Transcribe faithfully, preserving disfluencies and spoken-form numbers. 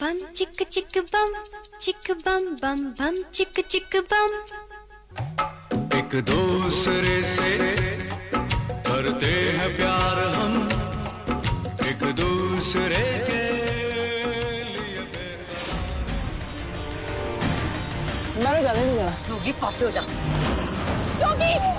Bam çık çık bam, çık bam bam bam çık çık bam. एक दूसरे से करते हैं प्यार हम, एक दूसरे के लिए. Merhaba, merhaba. Çok iyi paslı hocam. Çok iyi.